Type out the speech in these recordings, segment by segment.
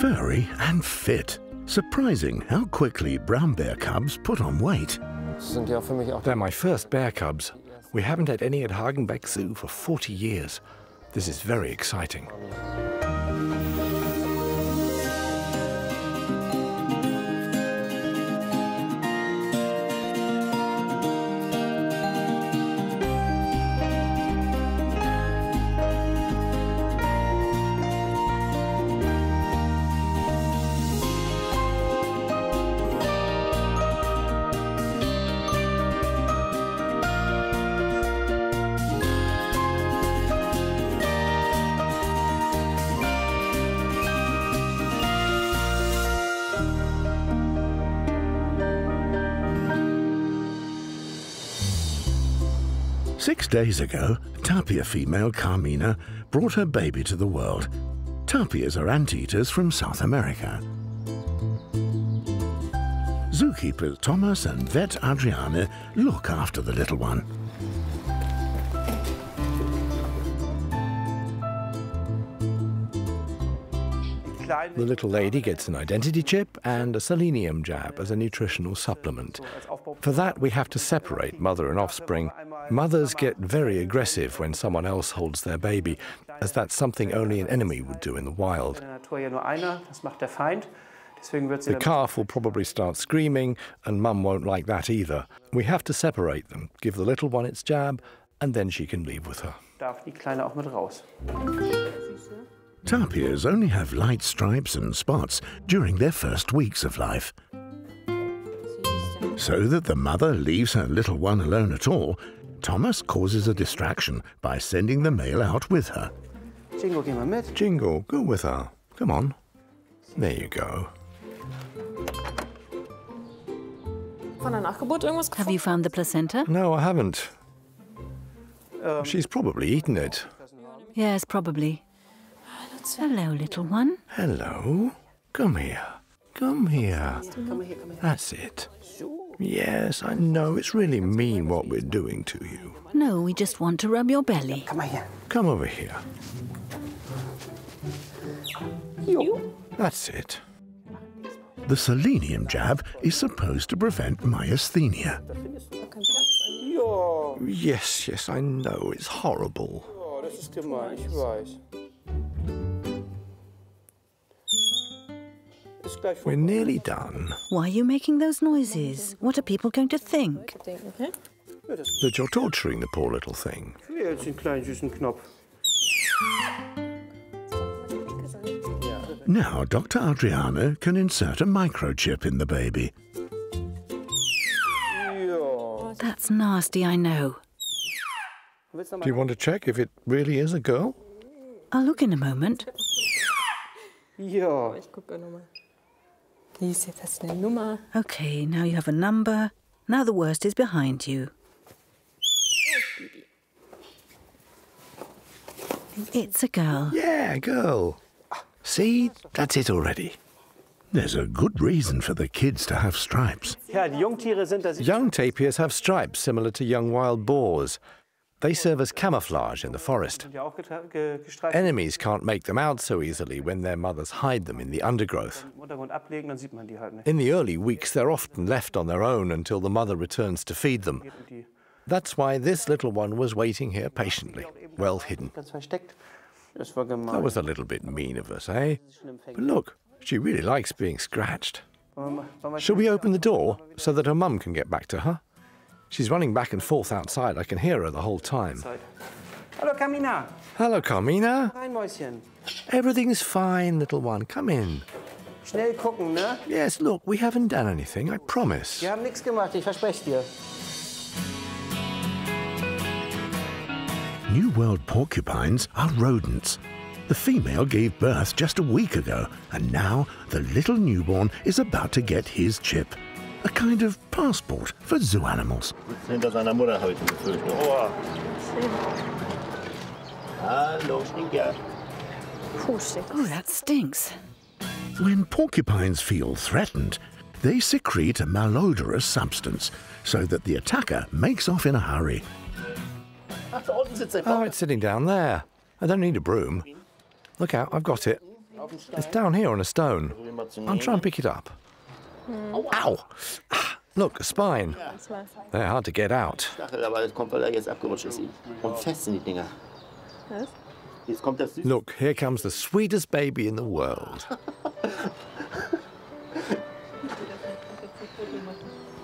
Furry and fit. Surprising how quickly brown bear cubs put on weight. They're my first bear cubs. We haven't had any at Hagenbeck Zoo for 40 years. This is very exciting. Days ago, tapir female Carmina brought her baby to the world. Tapirs are anteaters from South America. Zookeepers Thomas and vet Adriane look after the little one. The little lady gets an identity chip and a selenium jab as a nutritional supplement. For that, we have to separate mother and offspring. Mothers get very aggressive when someone else holds their baby, as that's something only an enemy would do in the wild. The calf will probably start screaming, and mum won't like that either. We have to separate them, give the little one its jab, and then she can leave with her. Tapirs only have light stripes and spots during their first weeks of life. So that the mother leaves her little one alone at all, Thomas causes a distraction by sending the male out with her. Jingle, go with her. Come on. There you go. Have you found the placenta? No, I haven't. She's probably eaten it. Yes, probably. Hello, little one. Hello. Come here. Come here. That's it. Yes, I know. It's really mean what we're doing to you. No, we just want to rub your belly. Come here. Come over here. You. That's it. The selenium jab is supposed to prevent myasthenia. Yes, yes, I know. It's horrible. We're nearly done. Why are you making those noises? What are people going to think? That you're torturing the poor little thing. Now Dr. Adriane can insert a microchip in the baby. That's nasty, I know. Do you want to check if it really is a girl? I'll look in a moment. Okay, now you have a number. Now the worst is behind you. It's a girl. Yeah, girl. See? That's it already. There's a good reason for the kids to have stripes. Young tapirs have stripes similar to young wild boars. They serve as camouflage in the forest. Enemies can't make them out so easily when their mothers hide them in the undergrowth. In the early weeks, they're often left on their own until the mother returns to feed them. That's why this little one was waiting here patiently, well hidden. That was a little bit mean of us, eh? But look, she really likes being scratched. Shall we open the door so that her mum can get back to her? She's running back and forth outside. I can hear her the whole time. Hello, Carmina. Hello, Carmina. Hi, Mäuschen. Everything's fine, little one. Come in. Schnell gucken, ne? Yes, look, we haven't done anything, I promise. Wir haben nichts gemacht, ich verspreche dir. New World porcupines are rodents. The female gave birth just a week ago, and now the little newborn is about to get his chip. A kind of passport for zoo animals. Oh, that stinks. When porcupines feel threatened, they secrete a malodorous substance so that the attacker makes off in a hurry. Oh, it's sitting down there. I don't need a broom. Look out, I've got it. It's down here on a stone. I'll try and pick it up. Ow! Look, a spine. They're hard to get out. Look, here comes the sweetest baby in the world.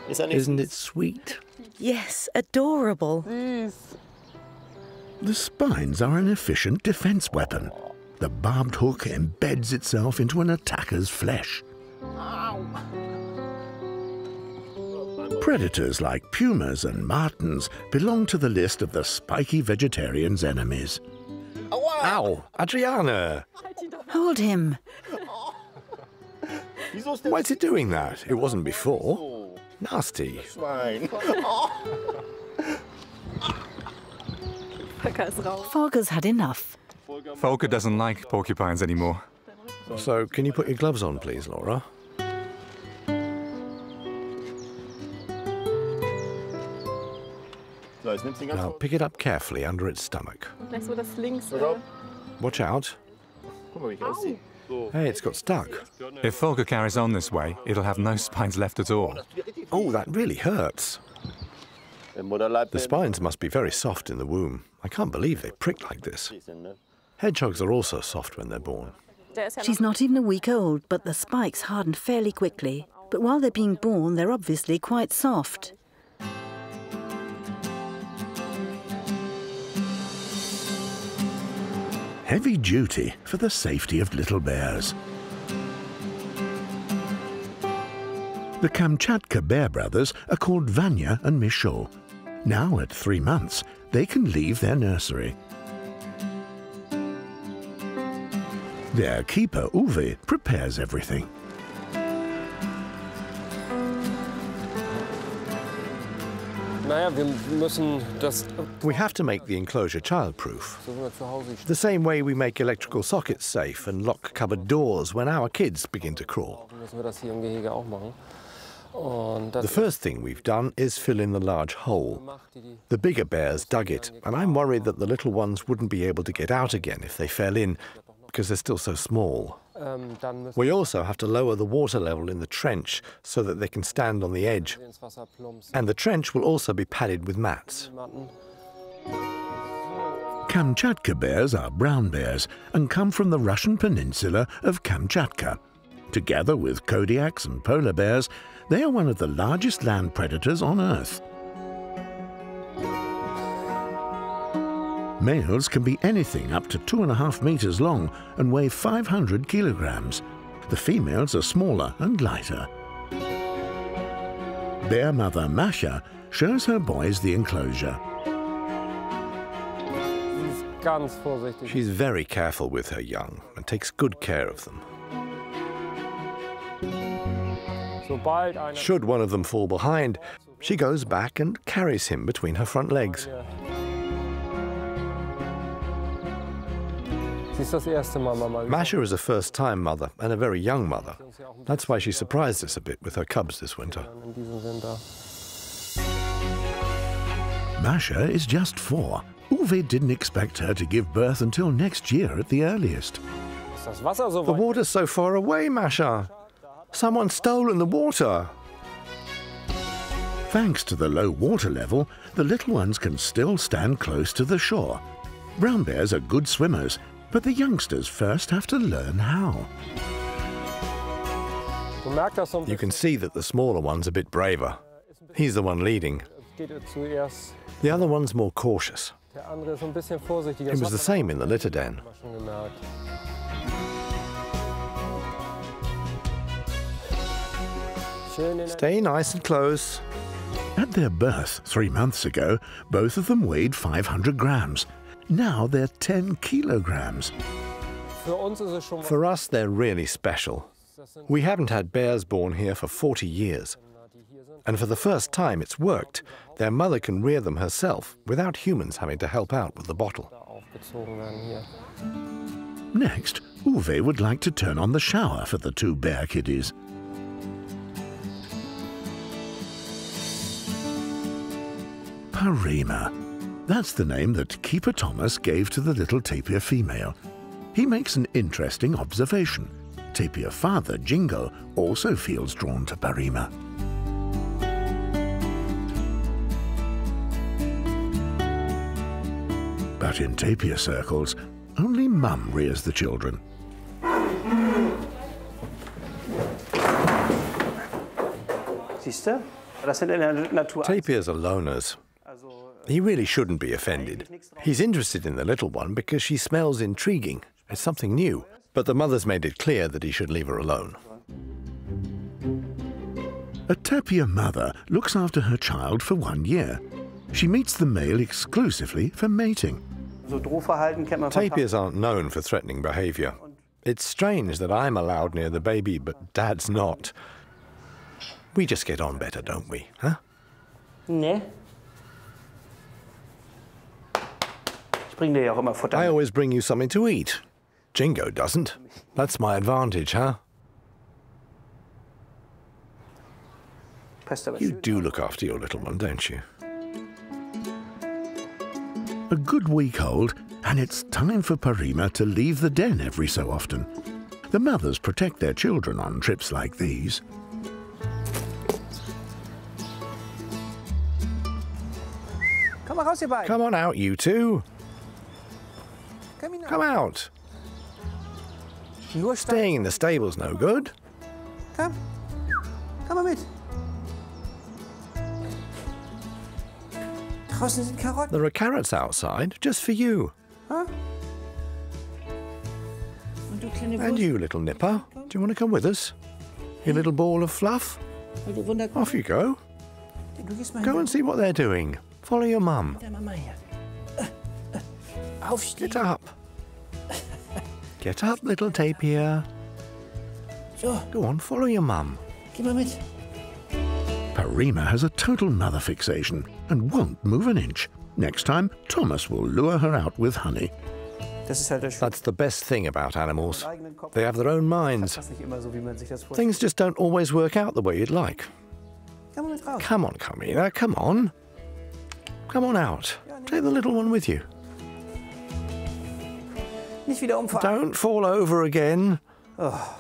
Isn't it sweet? Yes, adorable. The spines are an efficient defense weapon. The barbed hook embeds itself into an attacker's flesh. Predators like pumas and martens belong to the list of the spiky vegetarian's enemies. Ow! Adriane! Hold him. Why is it doing that? It wasn't before. Nasty. Volker's had enough. Volker doesn't like porcupines anymore. So, can you put your gloves on, please, Laura? Now, pick it up carefully under its stomach. Watch out. Hey, it's got stuck. If Volker carries on this way, it'll have no spines left at all. Oh, that really hurts. The spines must be very soft in the womb. I can't believe they prick like this. Hedgehogs are also soft when they're born. She's not even a week old, but the spikes harden fairly quickly. But while they're being born, they're obviously quite soft. Heavy duty for the safety of little bears. The Kamchatka bear brothers are called Vanya and Michaud. Now, at 3 months, they can leave their nursery. Their keeper, Uwe, prepares everything. We have to make the enclosure childproof. The same way we make electrical sockets safe and lock cupboard doors when our kids begin to crawl. The first thing we've done is fill in the large hole. The bigger bears dug it, and I'm worried that the little ones wouldn't be able to get out again if they fell in, because they're still so small. We also have to lower the water level in the trench so that they can stand on the edge. And the trench will also be padded with mats. Kamchatka bears are brown bears and come from the Russian peninsula of Kamchatka. Together with Kodiaks and polar bears, they are one of the largest land predators on Earth. Males can be anything up to 2.5 meters long and weigh 500 kilograms. The females are smaller and lighter. Bear mother Masha shows her boys the enclosure. She's very careful with her young and takes good care of them. Should one of them fall behind, she goes back and carries him between her front legs. Masha is a first-time mother and a very young mother. That's why she surprised us a bit with her cubs this winter. Masha is just 4. Uwe didn't expect her to give birth until next year at the earliest. The water's so far away, Masha. Someone's stolen the water. Thanks to the low water level, the little ones can still stand close to the shore. Brown bears are good swimmers, but the youngsters first have to learn how. You can see that the smaller one's a bit braver. He's the one leading. The other one's more cautious. It was the same in the litter den. Stay nice and close. At their birth 3 months ago, both of them weighed 500 grams. Now they're 10 kilograms. For us, they're really special. We haven't had bears born here for 40 years. And for the first time, it's worked. Their mother can rear them herself without humans having to help out with the bottle. Next, Uwe would like to turn on the shower for the 2 bear kiddies. Barima. That's the name that Keeper Thomas gave to the little tapir female. He makes an interesting observation. Tapir father, Jingo, also feels drawn to Barima. But in tapir circles, only Mum rears the children. Tapirs are loners. He really shouldn't be offended. He's interested in the little one because she smells intriguing. It's something new. But the mother's made it clear that he should leave her alone. A tapir mother looks after her child for 1 year. She meets the male exclusively for mating. Tapirs aren't known for threatening behaviour. It's strange that I'm allowed near the baby, but Dad's not. We just get on better, don't we, huh? No. I always bring you something to eat. Jingo doesn't. That's my advantage, huh? You do look after your little one, don't you? A good week old, and it's time for Barima to leave the den every so often. The mothers protect their children on trips like these. Come on out, you two. Come out. Staying in the stable's no good. Come on, mit. There are carrots outside, just for you. Huh? And you, little nipper, do you want to come with us? Your little ball of fluff? Off you go. Go and see what they're doing. Follow your mum. Get up. Get up, little tapir. Go on, follow your mum. Barima has a total mother fixation and won't move an inch. Next time, Thomas will lure her out with honey. That's the best thing about animals. They have their own minds. Things just don't always work out the way you'd like. Come on, Carmina, come on. Come on out. Take the little one with you. Don't fall over again. Oh.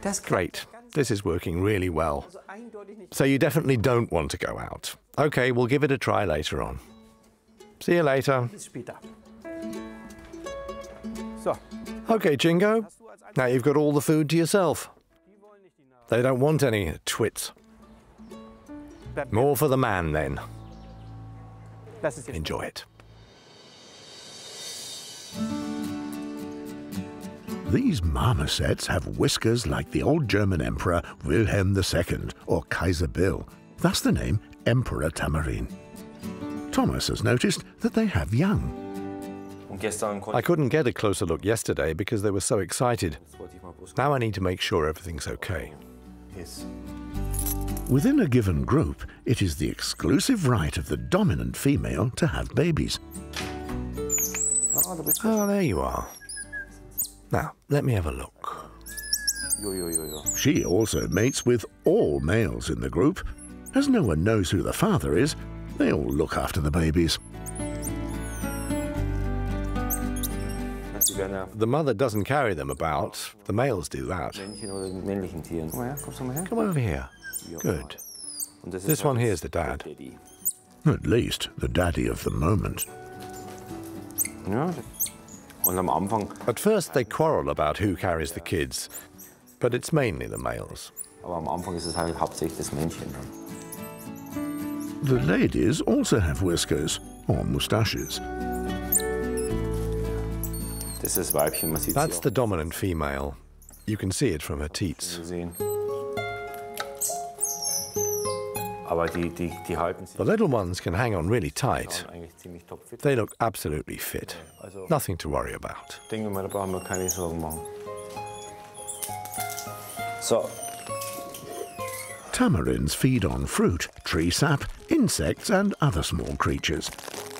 That's great. This is working really well. So you definitely don't want to go out. OK, we'll give it a try later on. See you later. OK, Jingo. Now you've got all the food to yourself. They don't want any twits. More for the man, then. Enjoy it. These marmosets have whiskers like the old German Emperor Wilhelm II, or Kaiser Bill. That's the name, Emperor Tamarin. Thomas has noticed that they have young. I couldn't get a closer look yesterday because they were so excited. Now I need to make sure everything's okay. Yes. Within a given group, it is the exclusive right of the dominant female to have babies. Oh, there you are. Now, let me have a look. She also mates with all males in the group. As no one knows who the father is, they all look after the babies. The mother doesn't carry them about. The males do that. Come over here. Good. This one here is the dad. At least the daddy of the moment. At first, they quarrel about who carries the kids, but it's mainly the males. The ladies also have whiskers, or moustaches. That's the dominant female. You can see it from her teats. The little ones can hang on really tight. They look absolutely fit. Nothing to worry about. Tamarins feed on fruit, tree sap, insects and other small creatures.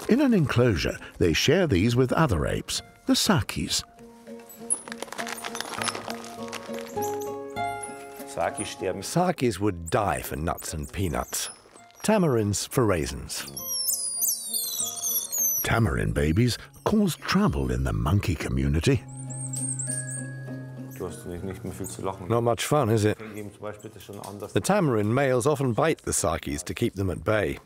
In an enclosure, they share these with other apes, the sakis. Sakis would die for nuts and peanuts. Tamarins for raisins. tamarin babies caused trouble in the monkey community. Not much fun, is it? The tamarin males often bite the sakis to keep them at bay.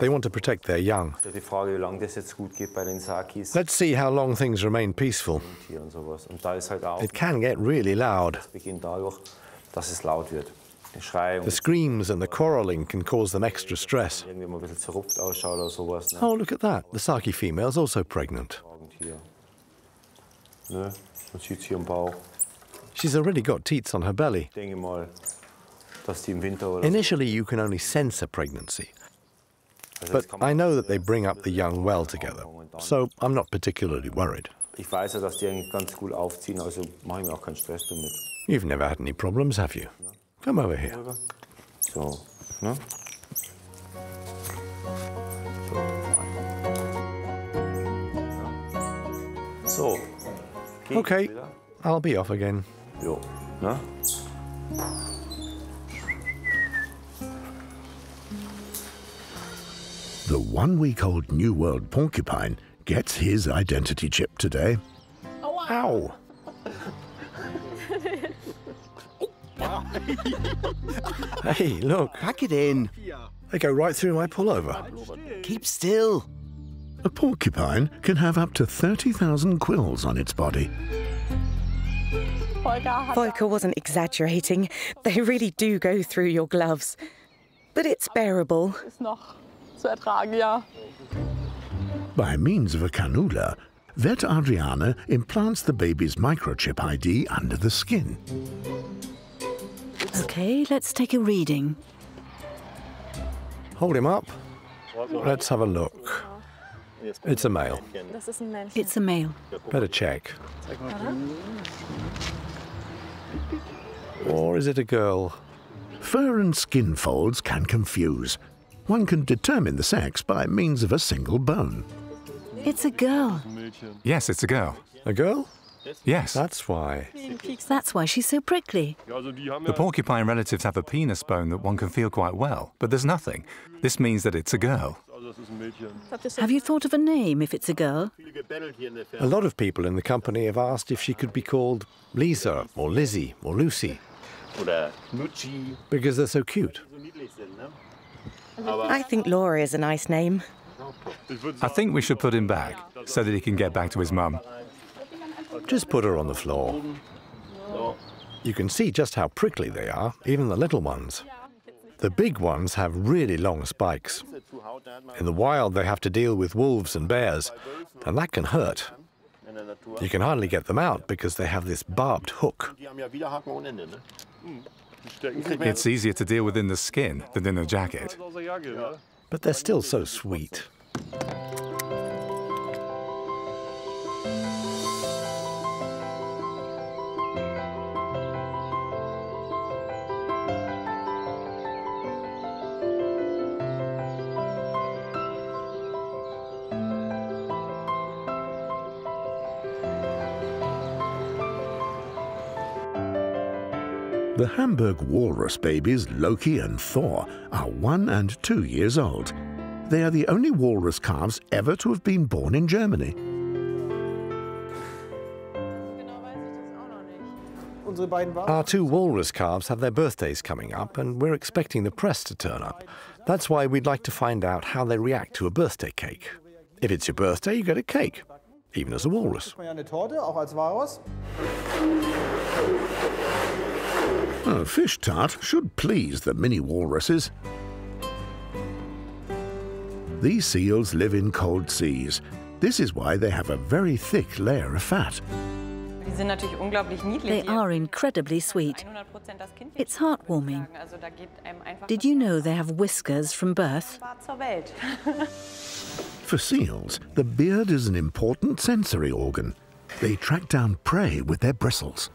They want to protect their young. Let's see how long things remain peaceful. It can get really loud. The screams and the quarrelling can cause them extra stress. Oh, look at that. The saki female's also pregnant. She's already got teats on her belly. Initially, you can only sense a pregnancy. But I know that they bring up the young well together, so I'm not particularly worried. You've never had any problems, have you? Come over here. So, no? So. Okay, I'll be off again. Jo, ne? The 1-week-old New World porcupine gets his identity chip today. Oh, wow. Ow! Hey, look. Pack it in. They go right through my pullover. Keep still. A porcupine can have up to 30,000 quills on its body. Volker wasn't exaggerating. They really do go through your gloves. But it's bearable. By means of a cannula, vet Adriane implants the baby's microchip ID under the skin. OK, let's take a reading. Hold him up. Let's have a look. It's a male. It's a male. Better check. Or is it a girl? Fur and skin folds can confuse. One can determine the sex by means of a single bone. It's a girl. Yes, it's a girl. A girl? Yes. That's why. That's why she's so prickly. The porcupine relatives have a penis bone that one can feel quite well, but there's nothing. This means that it's a girl. Have you thought of a name if it's a girl? A lot of people in the company have asked if she could be called Lisa or Lizzie or Lucy. Because they're so cute. I think Laura is a nice name. I think we should put him back so that he can get back to his mum. Just put her on the floor. You can see just how prickly they are, even the little ones. The big ones have really long spikes. In the wild, they have to deal with wolves and bears, and that can hurt. You can hardly get them out because they have this barbed hook. It's easier to deal with in the skin than in a jacket. But they're still so sweet. The Hamburg walrus babies Loki and Thor are 1 and 2 years old. They are the only walrus calves ever to have been born in Germany. Our 2 walrus calves have their birthdays coming up, and we're expecting the press to turn up. That's why we'd like to find out how they react to a birthday cake. If it's your birthday, you get a cake, even as a walrus. A fish tart should please the mini walruses. These seals live in cold seas. This is why they have a very thick layer of fat. They are incredibly sweet. It's heartwarming. Did you know they have whiskers from birth? For seals, the beard is an important sensory organ. They track down prey with their bristles.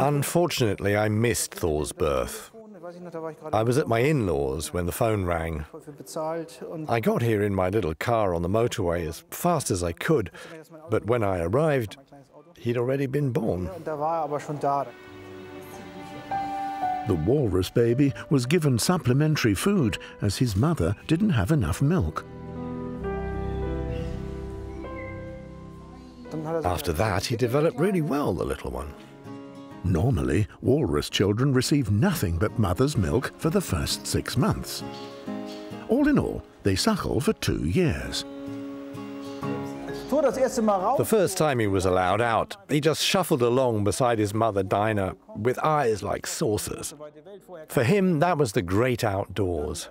Unfortunately, I missed Thor's birth. I was at my in-laws when the phone rang. I got here in my little car on the motorway as fast as I could, but when I arrived, he'd already been born. The walrus baby was given supplementary food as his mother didn't have enough milk. After that, he developed really well, the little one. Normally, walrus children receive nothing but mother's milk for the first 6 months. All in all, they suckle for 2 years. The first time he was allowed out, he just shuffled along beside his mother, Dina, with eyes like saucers. For him, that was the great outdoors.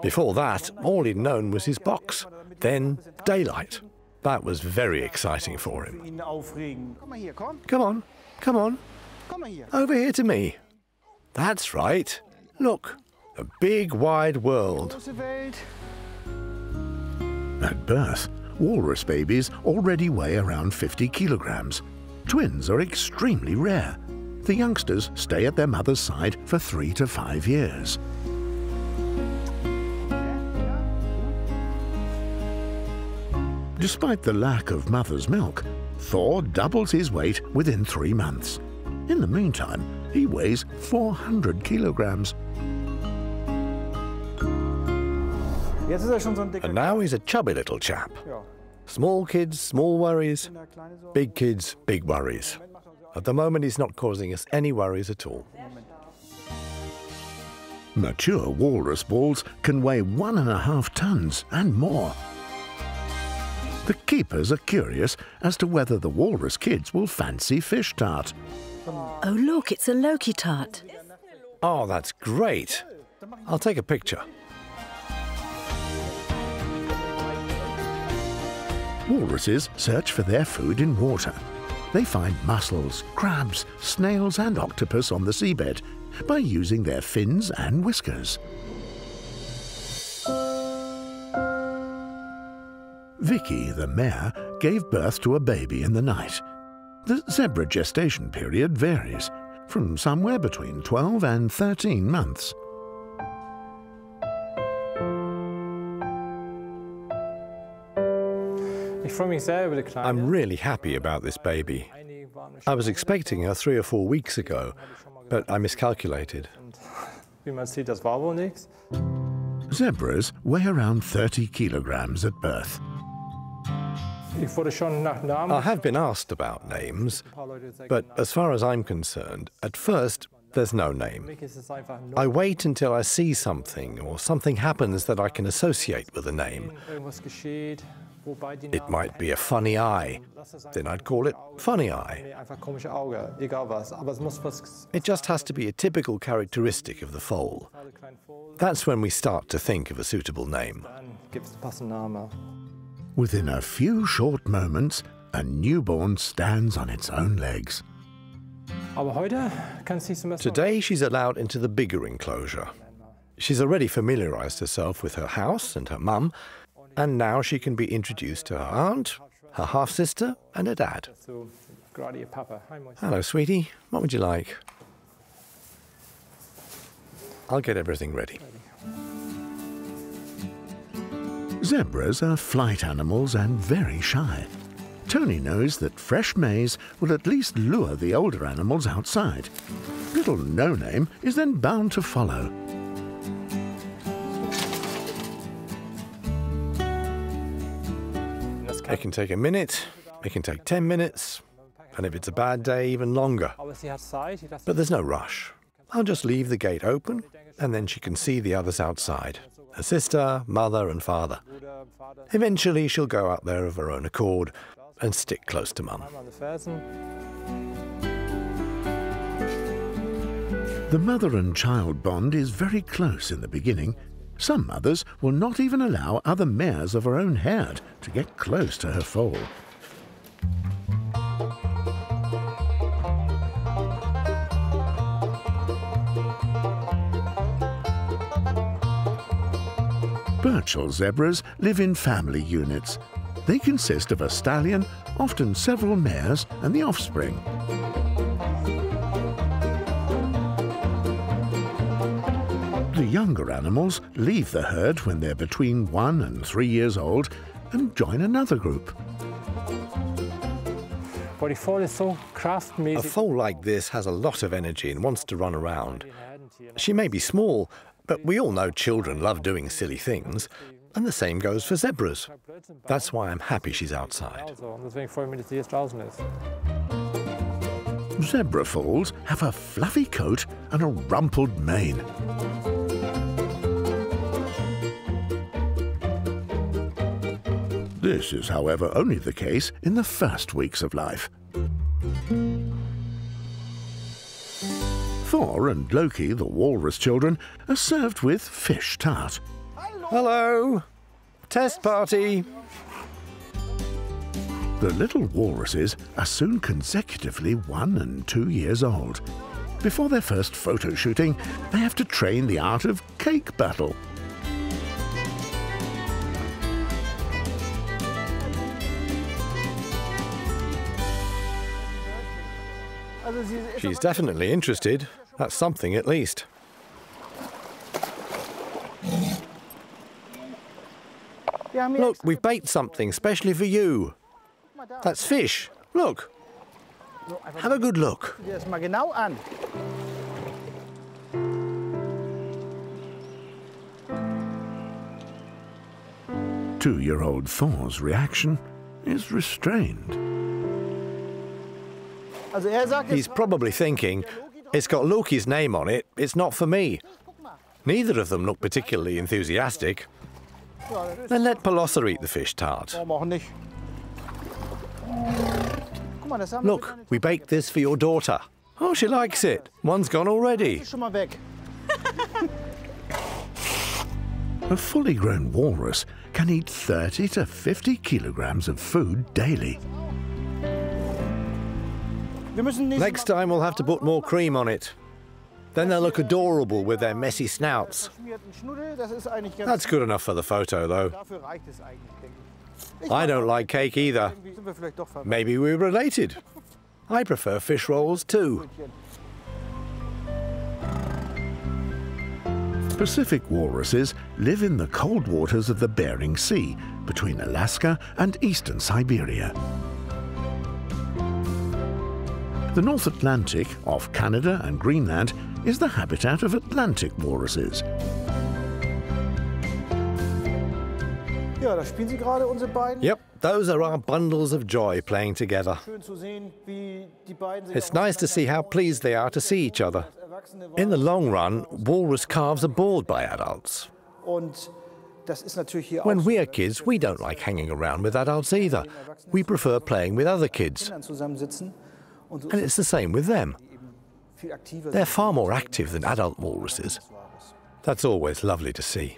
Before that, all he'd known was his box, then daylight. That was very exciting for him. Come on, come on. Over here to me. That's right. Look, the big wide world. At birth, walrus babies already weigh around 50 kilograms. Twins are extremely rare. The youngsters stay at their mother's side for 3 to 5 years. Despite the lack of mother's milk, Thor doubles his weight within 3 months. In the meantime, he weighs 400 kilograms. And now he's a chubby little chap. Small kids, small worries. Big kids, big worries. At the moment, he's not causing us any worries at all. Mature walrus balls can weigh 1.5 tons and more. The keepers are curious as to whether the walrus kids will fancy fish tart. Oh, look, it's a Loki tart. Oh, that's great. I'll take a picture. Walruses search for their food in water. They find mussels, crabs, snails and octopus on the seabed by using their fins and whiskers. Vicky, the mare, gave birth to a baby in the night. The zebra gestation period varies, from somewhere between 12 and 13 months. I'm really happy about this baby. I was expecting her 3 or 4 weeks ago, but I miscalculated. Zebras weigh around 30 kilograms at birth. I have been asked about names, but as far as I'm concerned, at first, there's no name. I wait until I see something or something happens that I can associate with a name. It might be a funny eye, then I'd call it funny eye. It just has to be a typical characteristic of the foal. That's when we start to think of a suitable name. Within a few short moments, a newborn stands on its own legs. Today she's allowed into the bigger enclosure. She's already familiarized herself with her house and her mum, and now she can be introduced to her aunt, her half-sister and her dad. Hello, sweetie. What would you like? I'll get everything ready. Zebras are flight animals and very shy. Tony knows that fresh maize will at least lure the older animals outside. Little No-Name is then bound to follow. It can take a minute, it can take 10 minutes, and if it's a bad day, even longer. But there's no rush. I'll just leave the gate open, and then she can see the others outside. Her sister, mother and father. Eventually, she'll go out there of her own accord and stick close to mum. The mother and child bond is very close in the beginning. Some mothers will not even allow other mares of her own herd to get close to her foal. Birchall zebras live in family units. They consist of a stallion, often several mares, and the offspring. The younger animals leave the herd when they're between 1 and 3 years old and join another group. A foal like this has a lot of energy and wants to run around. She may be small, but we all know children love doing silly things, and the same goes for zebras. That's why I'm happy she's outside. Zebra foals have a fluffy coat and a rumpled mane. This is, however, only the case in the first weeks of life. Thor and Loki, the walrus children, are served with fish tart. Hello! Test party! The little walruses are soon consecutively 1 and 2 years old. Before their first photo shooting, they have to train the art of cake battle. She's definitely interested. That's something, at least. Look, we've baked something specially for you. That's fish. Look. Have a good look. Two-year-old Thor's reaction is restrained. He's probably thinking, it's got Loki's name on it, it's not for me. Neither of them look particularly enthusiastic. Then let Palosser eat the fish tart. Look, we baked this for your daughter. Oh, she likes it. One's gone already. A fully grown walrus can eat 30 to 50 kilograms of food daily. Next time we'll have to put more cream on it. Then they'll look adorable with their messy snouts. That's good enough for the photo, though. I don't like cake either. Maybe we're related. I prefer fish rolls, too. Pacific walruses live in the cold waters of the Bering Sea, between Alaska and eastern Siberia. The North Atlantic, off Canada and Greenland, is the habitat of Atlantic walruses. Yep, those are our bundles of joy playing together. It's nice to see how pleased they are to see each other. In the long run, walrus calves are bored by adults. When we are kids, we don't like hanging around with adults either. We prefer playing with other kids. And it's the same with them. They're far more active than adult walruses. That's always lovely to see.